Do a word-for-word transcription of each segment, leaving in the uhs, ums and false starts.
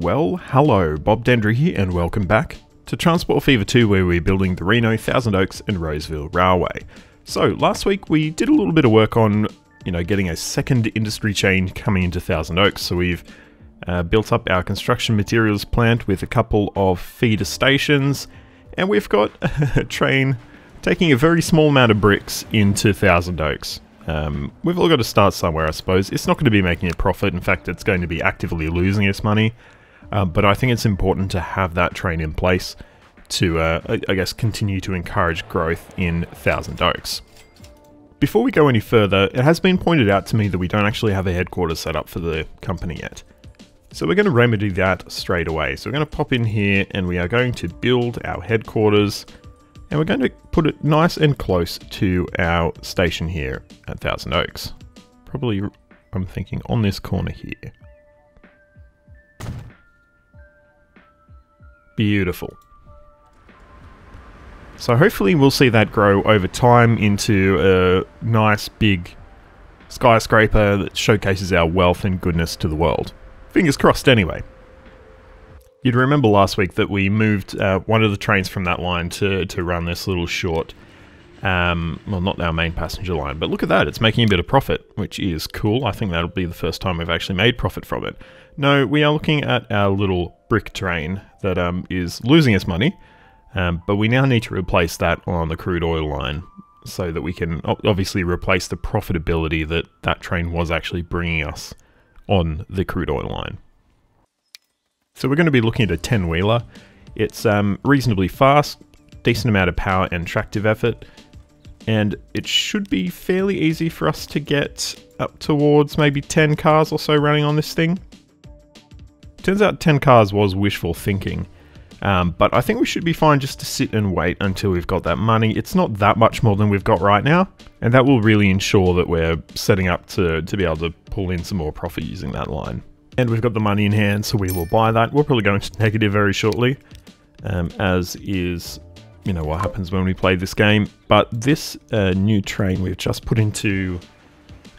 Well, hello, Bob Dendry here and welcome back to Transport Fever two, where we're building the Reno, Thousand Oaks and Roseville Railway. So last week we did a little bit of work on, you know, getting a second industry chain coming into Thousand Oaks. So we've uh, built up our construction materials plant with a couple of feeder stations, and we've got a train taking a very small amount of bricks into Thousand Oaks. Um, we've all got to start somewhere, I suppose. It's not going to be making a profit. In fact, it's going to be actively losing its money. Uh, but I think it's important to have that train in place to, uh, I, I guess, continue to encourage growth in Thousand Oaks. Before we go any further, it has been pointed out to me that we don't actually have a headquarters set up for the company yet. So we're going to remedy that straight away. So we're going to pop in here and we are going to build our headquarters, and we're going to put it nice and close to our station here at Thousand Oaks. Probably, I'm thinking, on this corner here. Beautiful. So hopefully we'll see that grow over time into a nice big skyscraper that showcases our wealth and goodness to the world. Fingers crossed anyway. You'd remember last week that we moved uh, one of the trains from that line to, to run this little short, um, well, not our main passenger line, but look at that, it's making a bit of profit, which is cool. I think that'll be the first time we've actually made profit from it. No, we are looking at our little brick train that um, is losing its money, um, but we now need to replace that on the crude oil line so that we can obviously replace the profitability that that train was actually bringing us on the crude oil line. So we're going to be looking at a ten-wheeler. It's um, reasonably fast, decent amount of power and tractive effort, and it should be fairly easy for us to get up towards maybe ten cars or so running on this thing. Turns out ten cars was wishful thinking, um, but I think we should be fine just to sit and wait until we've got that money. It's not that much more than we've got right now, and that will really ensure that we're setting up to, to be able to pull in some more profit using that line. And we've got the money in hand, so we will buy that. We'll probably go into negative very shortly, um, as is, you know, what happens when we play this game. But this uh, new train we've just put into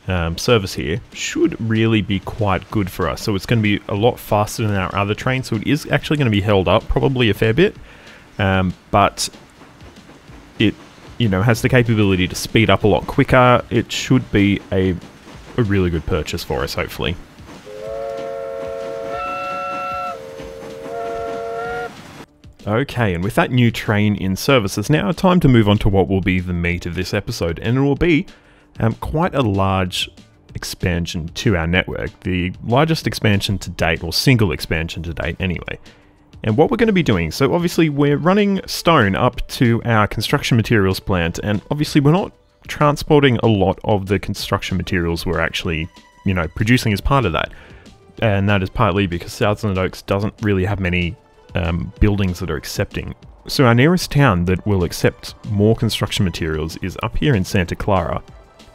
um, service here should really be quite good for us. So it's going to be a lot faster than our other train, so it is actually going to be held up probably a fair bit. Um, but it, you know, has the capability to speed up a lot quicker. It should be a, a really good purchase for us, hopefully. Okay, and with that new train in service, it's now time to move on to what will be the meat of this episode, and it will be um, quite a large expansion to our network, the largest expansion to date, or single expansion to date anyway. And what we're going to be doing, so obviously we're running stone up to our construction materials plant, and obviously we're not transporting a lot of the construction materials we're actually, you know, producing as part of that. And that is partly because Thousand Oaks doesn't really have many Um, buildings that are accepting. So our nearest town that will accept more construction materials is up here in Santa Clara.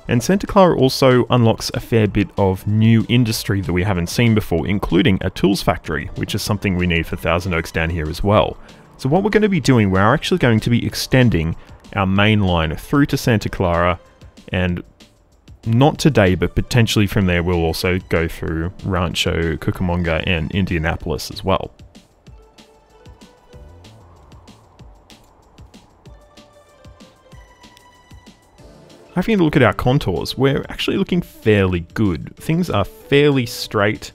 And Santa Clara also unlocks a fair bit of new industry that we haven't seen before, including a tools factory, which is something we need for Thousand Oaks down here as well. So what we're going to be doing, we're actually going to be extending our main line through to Santa Clara, and not today, but potentially from there we'll also go through Rancho Cucamonga and Indianapolis as well. Having a look at our contours, we're actually looking fairly good. Things are fairly straight.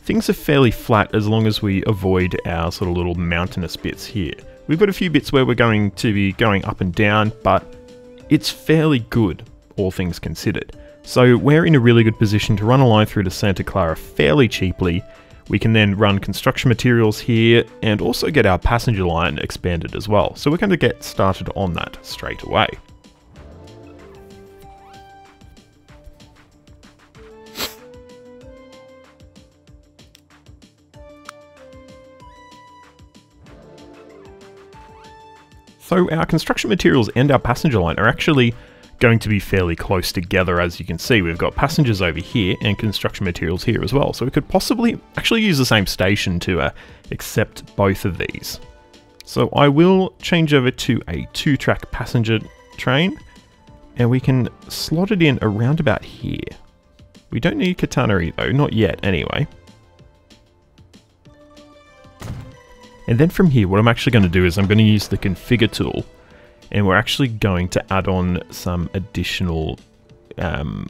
Things are fairly flat as long as we avoid our sort of little mountainous bits here. We've got a few bits where we're going to be going up and down, but it's fairly good, all things considered. So we're in a really good position to run a line through to Santa Clara fairly cheaply. We can then run construction materials here and also get our passenger line expanded as well. So we're going to get started on that straight away. So our construction materials and our passenger line are actually going to be fairly close together. As you can see, we've got passengers over here and construction materials here as well. So we could possibly actually use the same station to uh, accept both of these. So I will change over to a two-track passenger train, and we can slot it in around about here. We don't need catenary though, not yet anyway. And then from here, what I'm actually going to do is I'm going to use the configure tool, and we're actually going to add on some additional um,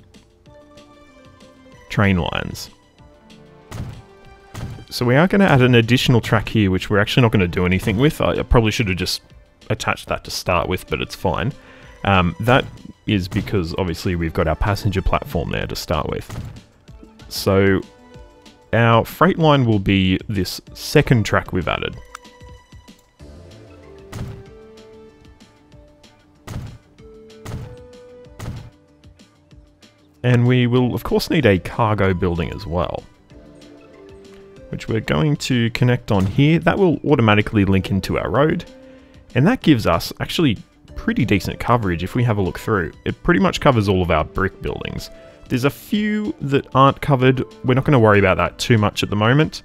train lines. So we are going to add an additional track here, which we're actually not going to do anything with. I, I probably should have just attached that to start with, but it's fine. Um, that is because obviously we've got our passenger platform there to start with. So our freight line will be this second track we've added. And we will of course need a cargo building as well, which we're going to connect on here. That will automatically link into our road, and that gives us actually pretty decent coverage if we have a look through. It pretty much covers all of our brick buildings. There's a few that aren't covered. We're not going to worry about that too much at the moment.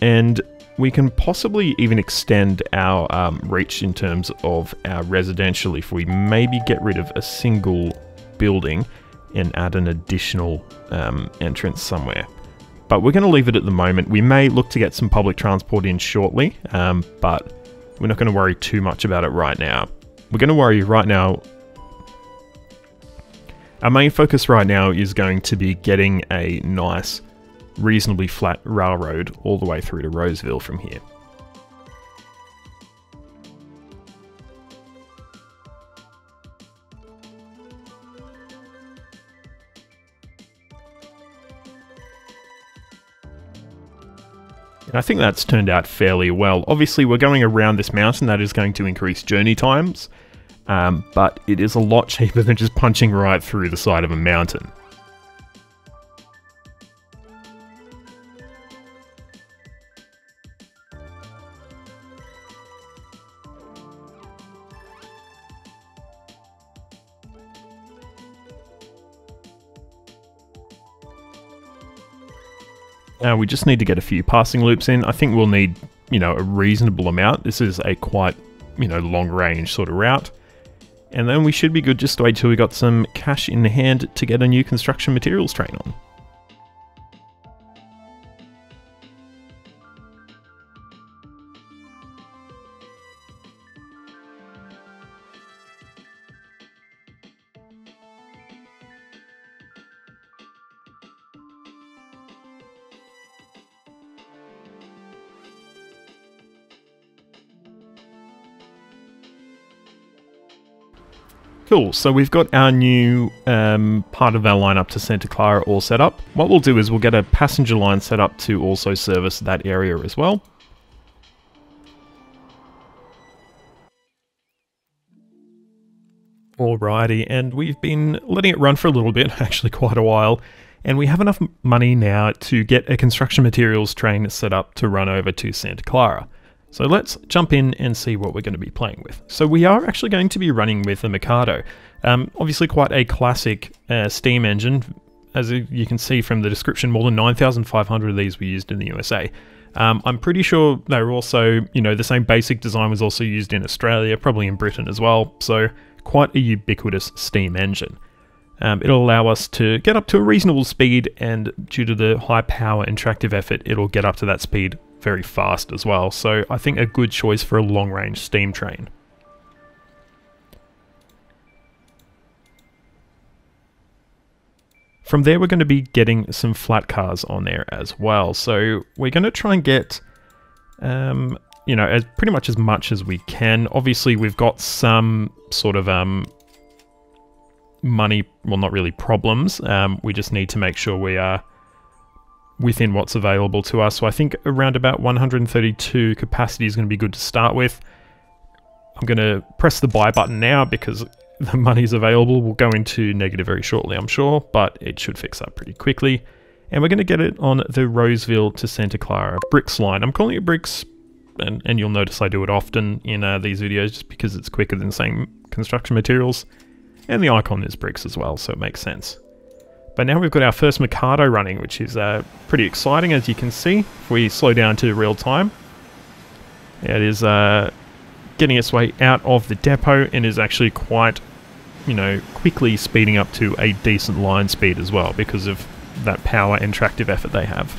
And we can possibly even extend our um, reach in terms of our residential if we maybe get rid of a single building and add an additional um, entrance somewhere. But we're going to leave it at the moment. We may look to get some public transport in shortly, um, but we're not going to worry too much about it right now. We're going to worry right now. Our main focus right now is going to be getting a nice, reasonably flat railroad all the way through to Roseville from here. I think that's turned out fairly well. Obviously, we're going around this mountain. That is going to increase journey times, um, but it is a lot cheaper than just punching right through the side of a mountain. Now we just need to get a few passing loops in. I think we'll need, you know, a reasonable amount. This is a quite, you know, long range sort of route. And then we should be good. Just wait till we got some cash in hand to get a new construction materials train on. Cool, so we've got our new um, part of our line up to Santa Clara all set up. What we'll do is we'll get a passenger line set up to also service that area as well. Alrighty, and we've been letting it run for a little bit, actually quite a while, and we have enough money now to get a construction materials train set up to run over to Santa Clara. So let's jump in and see what we're going to be playing with. So we are actually going to be running with the Mikado. Um, obviously quite a classic uh, steam engine. As you can see from the description, more than nine thousand five hundred of these were used in the U S A. Um, I'm pretty sure they were also, you know, the same basic design was also used in Australia, probably in Britain as well. So quite a ubiquitous steam engine. Um, it'll allow us to get up to a reasonable speed, and due to the high power and tractive effort, it'll get up to that speed very fast as well. So I think a good choice for a long-range steam train. From there, we're going to be getting some flat cars on there as well. So we're going to try and get, um, you know, as pretty much as much as we can. Obviously, we've got some sort of um, money, well, not really problems. Um, we just need to make sure we are within what's available to us. So I think around about one hundred thirty-two capacity is going to be good to start with. I'm going to press the buy button now because the money is available. We'll go into negative very shortly, I'm sure, but it should fix up pretty quickly. And we're going to get it on the Roseville to Santa Clara bricks line. I'm calling it bricks, and, and you'll notice I do it often in uh, these videos just because it's quicker than saying construction materials. And the icon is bricks as well, so it makes sense. But now we've got our first Mikado running, which is uh, pretty exciting, as you can see. If we slow down to real time, it is uh, getting its way out of the depot and is actually quite, you know, quickly speeding up to a decent line speed as well because of that power and tractive effort they have.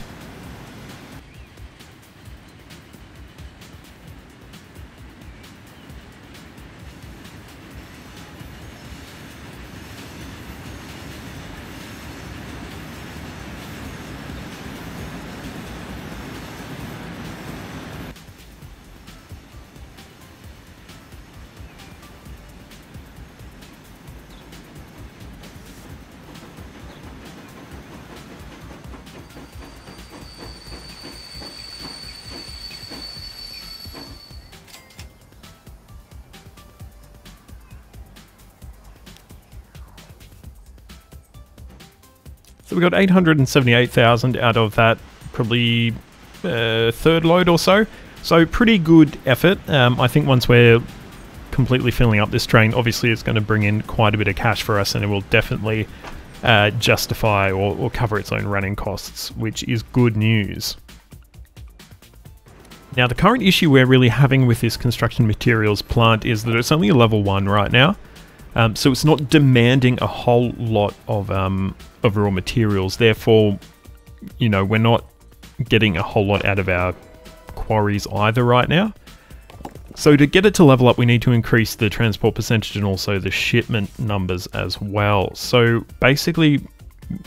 So we got eight hundred seventy-eight thousand out of that, probably uh, third load or so. So pretty good effort. Um, I think once we're completely filling up this train, obviously it's going to bring in quite a bit of cash for us, and it will definitely uh, justify or, or cover its own running costs, which is good news. Now, the current issue we're really having with this construction materials plant is that it's only a level one right now. Um, so it's not demanding a whole lot of, um, of raw materials. Therefore, you know, we're not getting a whole lot out of our quarries either right now. So to get it to level up, we need to increase the transport percentage and also the shipment numbers as well. So basically,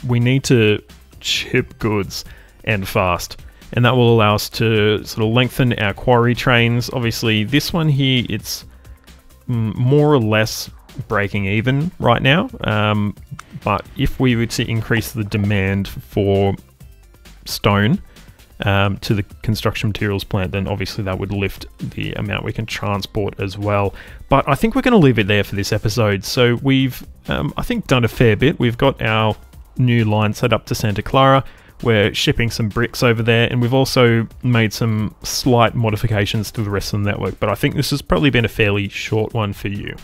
we need to ship goods and fast. And that will allow us to sort of lengthen our quarry trains. Obviously, this one here, it's more or less breaking even right now. Um, but if we were to increase the demand for stone um, to the construction materials plant, then obviously that would lift the amount we can transport as well. But I think we're going to leave it there for this episode. So we've, um, I think, done a fair bit. We've got our new line set up to Santa Clara. We're shipping some bricks over there, and we've also made some slight modifications to the rest of the network, but I think this has probably been a fairly short one for you.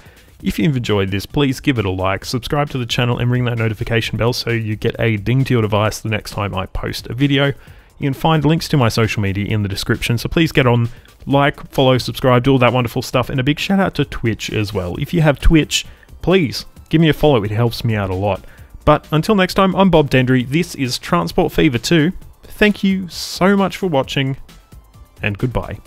If you've enjoyed this, please give it a like, subscribe to the channel, and ring that notification bell so you get a ding to your device the next time I post a video. You can find links to my social media in the description, so please get on, like, follow, subscribe, do all that wonderful stuff, and a big shout out to Twitch as well. If you have Twitch, please give me a follow, it helps me out a lot. But until next time, I'm Bob Dendry, this is Transport Fever two, thank you so much for watching, and goodbye.